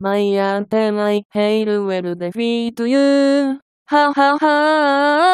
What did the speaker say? My antennae, hail will defeat you. Ha ha ha.